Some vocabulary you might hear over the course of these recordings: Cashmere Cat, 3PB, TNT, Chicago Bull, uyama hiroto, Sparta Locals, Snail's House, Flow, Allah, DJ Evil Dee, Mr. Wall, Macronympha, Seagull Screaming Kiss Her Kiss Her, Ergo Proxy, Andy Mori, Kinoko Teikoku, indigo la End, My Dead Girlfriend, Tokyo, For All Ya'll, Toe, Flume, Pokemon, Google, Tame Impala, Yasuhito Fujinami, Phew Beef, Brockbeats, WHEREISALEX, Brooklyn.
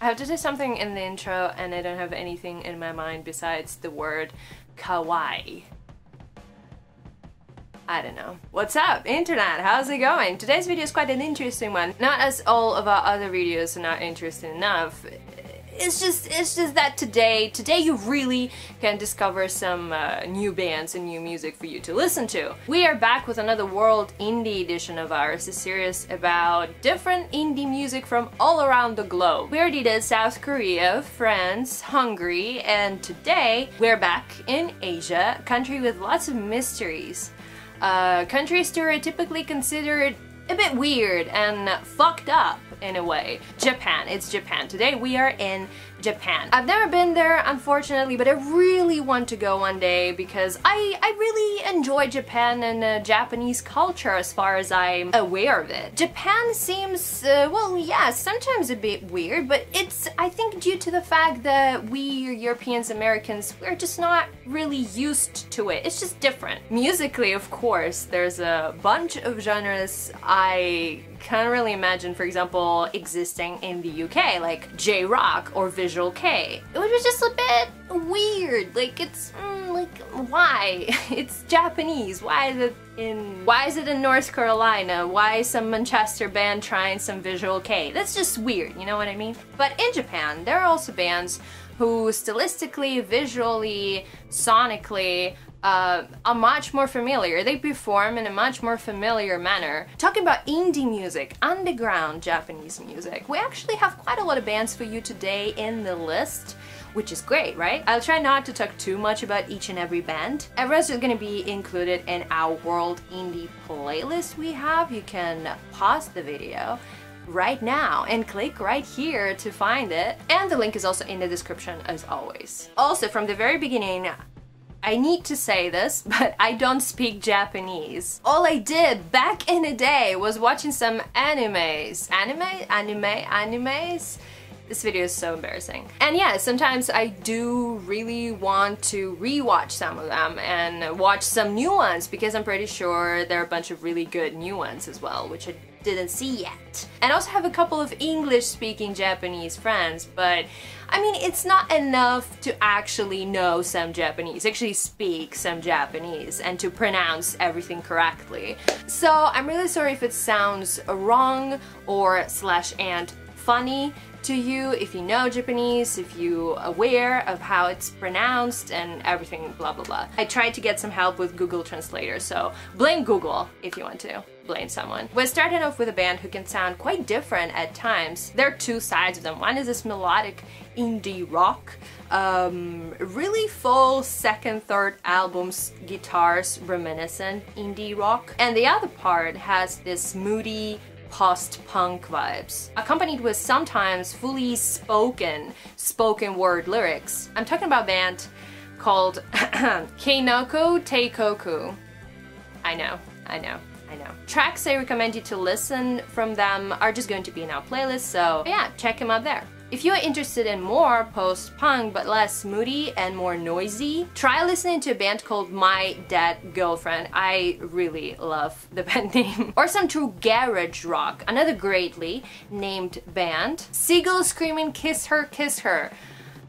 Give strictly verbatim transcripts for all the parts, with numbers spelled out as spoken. I have to say something in the intro and I don't have anything in my mind besides the word kawaii. I don't know. What's up, internet? How's it going? Today's video is quite an interesting one. Not as all of our other videos are not interesting enough. It's just, it's just that today, today you really can discover some uh, new bands and new music for you to listen to. We are back with another World Indie edition of ours, a series about different indie music from all around the globe. We already did South Korea, France, Hungary, and today we're back in Asia, a country with lots of mysteries. Uh, country story typically considered a bit weird and fucked up in a way. Japan, it's Japan. Today we are in Japan. I've never been there, unfortunately, but I really want to go one day because I, I really enjoy Japan and uh, Japanese culture as far as I'm aware of it. Japan seems, uh, well, yeah, sometimes a bit weird, but it's, I think, due to the fact that we Europeans, Americans, we're just not really used to it. It's just different. Musically, of course, there's a bunch of genres I can't really imagine, for example, existing in the U K, like J-rock or Visual K. It was just a bit weird, like it's, mm, like, why? It's Japanese, why is it in, why is it in North Carolina? Why is some Manchester band trying some Visual K? That's just weird, you know what I mean? But in Japan, there are also bands who stylistically, visually, sonically, Uh, are much more familiar. They perform in a much more familiar manner. Talking about indie music, underground Japanese music, we actually have quite a lot of bands for you today in the list, which is great, right? I'll try not to talk too much about each and every band. Everyone's just gonna be included in our World Indie playlist we have. You can pause the video right now and click right here to find it. And the link is also in the description as always. Also, from the very beginning, I need to say this, but I don't speak Japanese. All I did back in the day was watching some animes. Anime? Anime? Animes? This video is so embarrassing. And yeah, sometimes I do really want to rewatch some of them and watch some new ones because I'm pretty sure there are a bunch of really good new ones as well, which I didn't see yet. And I also have a couple of English-speaking Japanese friends, but I mean, it's not enough to actually know some Japanese, actually speak some Japanese and to pronounce everything correctly. So I'm really sorry if it sounds wrong or slash and funny to you if you know Japanese, if you're aware of how it's pronounced and everything, blah blah blah. I tried to get some help with Google Translator, so blame Google if you want to blame someone. We're starting off with a band who can sound quite different at times. There are two sides of them. One is this melodic indie rock, um, really full second, third albums, guitars, reminiscent indie rock. And the other part has this moody, post-punk vibes, accompanied with sometimes fully spoken, spoken word lyrics. I'm talking about a band called Kinoko Teikoku. I know, I know, I know. Tracks I recommend you to listen from them are just going to be in our playlist, so yeah, check them out there. If you're interested in more post-punk but less moody and more noisy, try listening to a band called My Dead Girlfriend. I really love the band name. Or some true garage rock, another greatly named band. Seagull Screaming Kiss Her Kiss Her.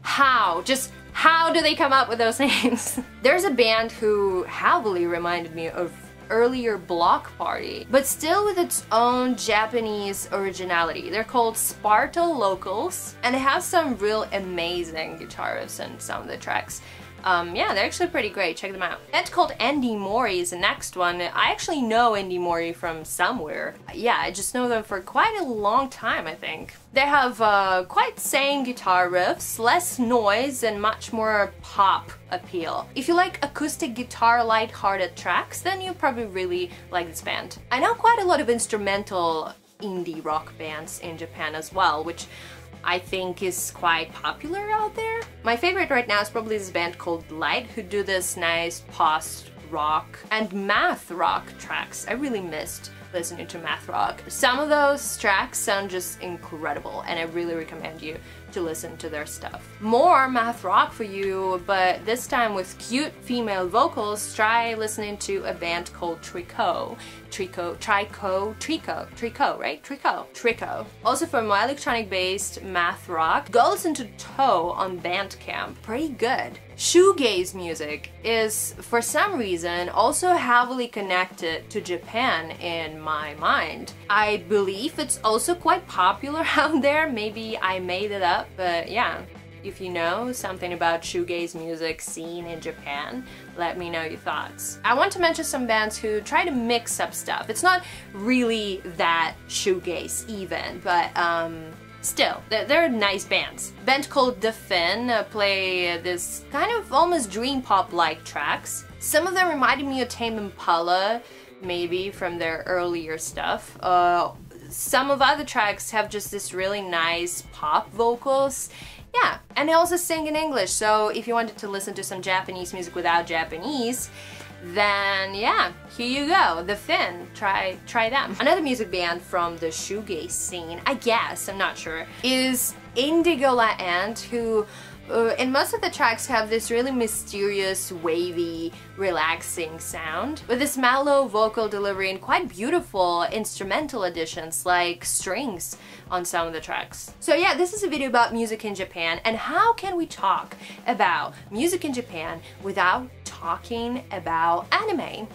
How? Just how do they come up with those names? There's a band who heavily reminded me of earlier Block Party, but still with its own Japanese originality. They're called Sparta Locals, and they have some real amazing guitarists in some of the tracks. Um, yeah, they're actually pretty great, check them out. That's called Andy Mori is the next one. I actually know Andy Mori from somewhere. Yeah, I just know them for quite a long time, I think. They have uh, quite same guitar riffs, less noise and much more pop appeal. If you like acoustic guitar light-hearted tracks, then you probably really like this band. I know quite a lot of instrumental indie rock bands in Japan as well, which I think is quite popular out there. My favorite right now is probably this band called LITE, who do this nice post-rock and math rock tracks. I really missed listening to math rock. Some of those tracks sound just incredible and I really recommend you to listen to their stuff. More math rock for you, but this time with cute female vocals. Try listening to a band called Tricot. Tricot, Tricot, Tricot, Tricot, right? Tricot, Tricot. Also for more electronic-based math rock, go listen to Toe on Bandcamp, pretty good. Shoegaze music is, for some reason, also heavily connected to Japan in my mind. I believe it's also quite popular out there, maybe I made it up, but yeah. If you know something about shoegaze music scene in Japan, let me know your thoughts. I want to mention some bands who try to mix up stuff. It's not really that shoegaze even, but um, still, they're, they're nice bands. A band called The Fin uh, play this kind of almost dream pop-like tracks. Some of them reminded me of Tame Impala, maybe from their earlier stuff. Uh, some of other tracks have just this really nice pop vocals. Yeah, and they also sing in English, so if you wanted to listen to some Japanese music without Japanese, then yeah, here you go, The Fin, try try them. Another music band from the shoegaze scene, I guess, I'm not sure, is Indigo La End, who uh, in most of the tracks have this really mysterious, wavy, relaxing sound, with this mellow vocal delivery and quite beautiful instrumental additions like strings on some of the tracks. So yeah, this is a video about music in Japan and how can we talk about music in Japan without talking about anime,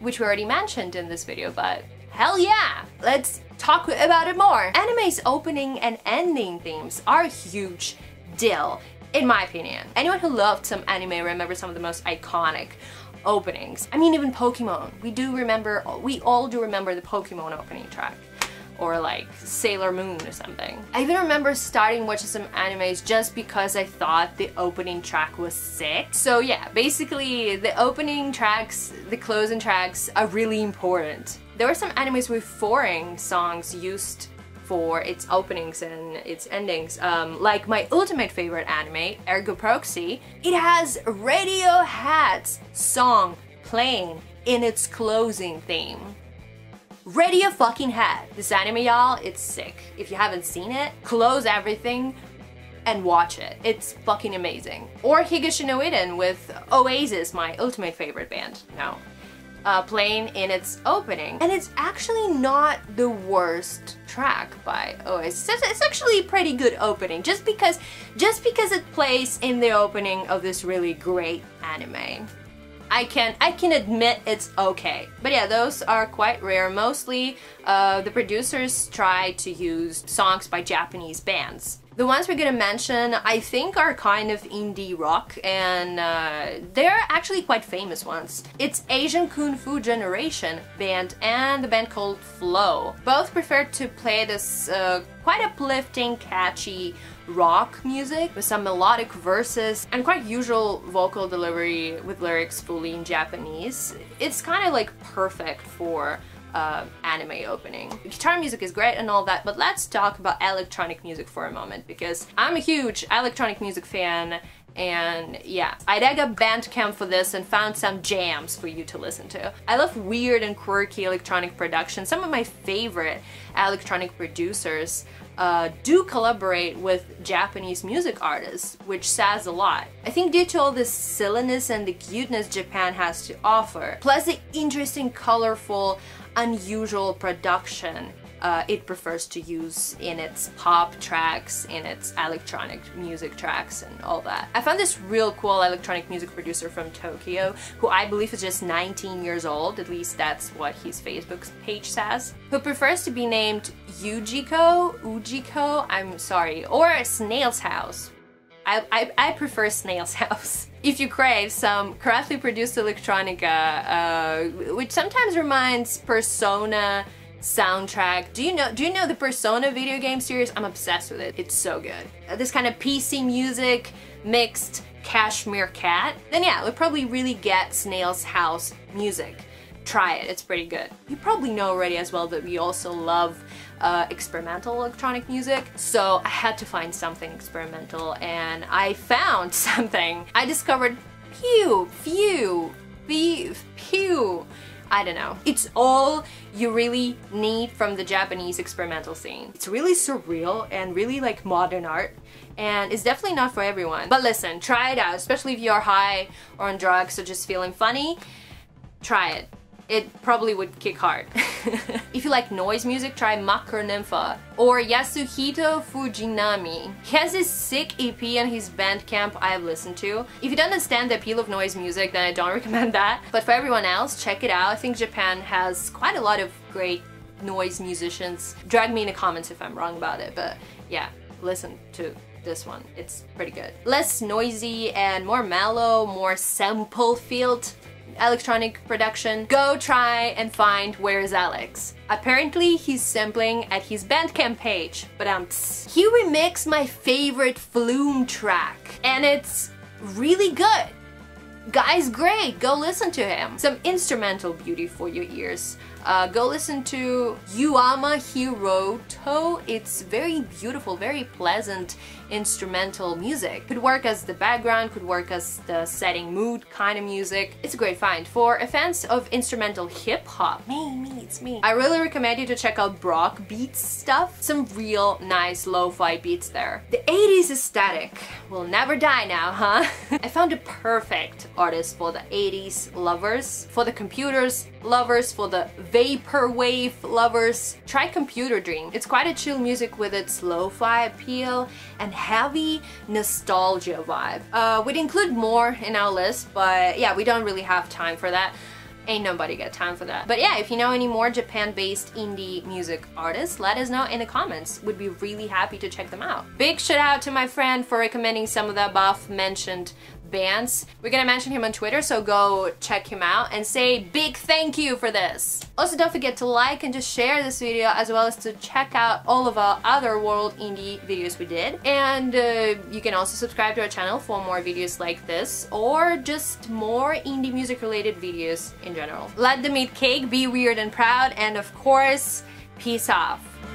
which we already mentioned in this video, but hell yeah! Let's talk about it more! Anime's opening and ending themes are a huge deal, in my opinion. Anyone who loved some anime remembers some of the most iconic openings. I mean, even Pokemon. We do remember, we all do remember the Pokemon opening track. Or like Sailor Moon or something. I even remember starting watching some animes just because I thought the opening track was sick. So yeah, basically the opening tracks, the closing tracks are really important. There were some animes with foreign songs used for its openings and its endings, um, like my ultimate favorite anime, Ergo Proxy. It has Radiohead's song playing in its closing theme. Radio fucking head. This anime, y'all, it's sick. If you haven't seen it, close everything and watch it. It's fucking amazing. Or Higashinoiden with Oasis, my ultimate favorite band, no, uh, playing in its opening. And it's actually not the worst track by Oasis. It's actually a pretty good opening, just because, just because it plays in the opening of this really great anime. I can I can admit it's okay. But yeah, those are quite rare. Mostly uh, the producers try to use songs by Japanese bands. The ones we're gonna mention I think are kind of indie rock, and uh, they're actually quite famous ones. It's Asian Kung Fu Generation band and the band called Flow. Both prefer to play this uh, quite uplifting, catchy rock music with some melodic verses and quite usual vocal delivery with lyrics fully in Japanese. It's kind of like perfect for uh, anime opening. Guitar music is great and all that, but let's talk about electronic music for a moment, because I'm a huge electronic music fan, and yeah, I dug up Bandcamp for this and found some jams for you to listen to. I love weird and quirky electronic production. Some of my favorite electronic producers Uh, do collaborate with Japanese music artists, which says a lot. I think due to all this silliness and the cuteness Japan has to offer, plus the interesting, colorful, unusual production uh, it prefers to use in its pop tracks, in its electronic music tracks and all that. I found this real cool electronic music producer from Tokyo, who I believe is just nineteen years old, at least that's what his Facebook page says, who prefers to be named Ujico, Ujico, I'm sorry, or Snail's House. I, I, I prefer Snail's House. If you crave some correctly produced electronica, uh, which sometimes reminds Persona soundtrack. Do you know do you know the Persona video game series? I'm obsessed with it. It's so good. This kind of P C music mixed Cashmere Cat. Then yeah, we'll probably really get Snail's House music. Try it, it's pretty good. You probably know already as well that we also love uh, experimental electronic music, so I had to find something experimental, and I found something. I discovered Phew, Phew, Beef, Phew. I don't know. It's all you really need from the Japanese experimental scene. It's really surreal and really like modern art, and it's definitely not for everyone. But listen, try it out, especially if you're high or on drugs or just feeling funny. Try it. it probably would kick hard. If you like noise music, try Macronympha or Yasuhito Fujinami. He has this sick E P on his Bandcamp I have listened to. If you don't understand the appeal of noise music, then I don't recommend that. But for everyone else, check it out. I think Japan has quite a lot of great noise musicians. Drag me in the comments if I'm wrong about it, but yeah, listen to this one. It's pretty good. Less noisy and more mellow, more sample-filled electronic production. Go try and find Where Is Alex. Apparently he's sampling at his Bandcamp page, but um, psst. He remixed my favorite Flume track, and it's really good. Guy's great, go listen to him. Some instrumental beauty for your ears. Uh, go listen to Uyama Hiroto. It's very beautiful, very pleasant instrumental music. Could work as the background, could work as the setting mood kind of music. It's a great find. For a fan of instrumental hip-hop, me, me, it's me. I really recommend you to check out Brockbeats stuff. Some real nice lo-fi beats there. The eighties aesthetic will never die now, huh? I found a perfect artist for the eighties lovers, for the computers lovers, for the vaporwave lovers. Try Computer Dream. It's quite a chill music with its lo-fi appeal and heavy nostalgia vibe. Uh, we'd include more in our list, but yeah, we don't really have time for that. Ain't nobody got time for that. But yeah, if you know any more Japan-based indie music artists, let us know in the comments. We'd be really happy to check them out. Big shout out to my friend for recommending some of the above mentioned bands. We're gonna mention him on Twitter, so go check him out and say big thank you for this. Also, don't forget to like and just share this video, as well as to check out all of our other world indie videos we did. And uh, you can also subscribe to our channel for more videos like this, or just more indie music related videos in general. Let the meat cake be weird and proud, and of course, peace off.